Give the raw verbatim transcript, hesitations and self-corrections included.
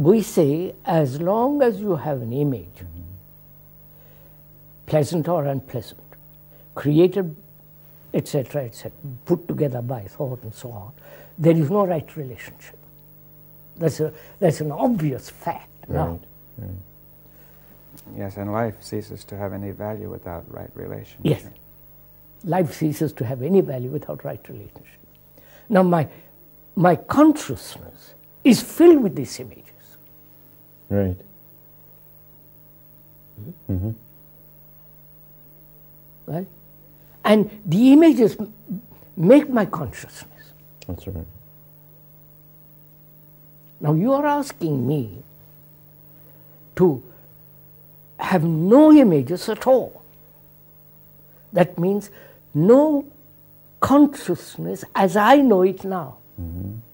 we say, as long as you have an image, mm-hmm. pleasant or unpleasant, created, et cetera, et cetera, put together by thought and so on, there is no right relationship. That's a, that's an obvious fact. Right. Right? Right. Yes, and life ceases to have any value without right relationship. Yes, life ceases to have any value without right relationship. Now, my my consciousness is filled with these images. Right. Mm-hmm. Mm-hmm. Right? And the images make my consciousness. That's right. Now, you are asking me to have no images at all. That means no consciousness as I know it now. Mm-hmm.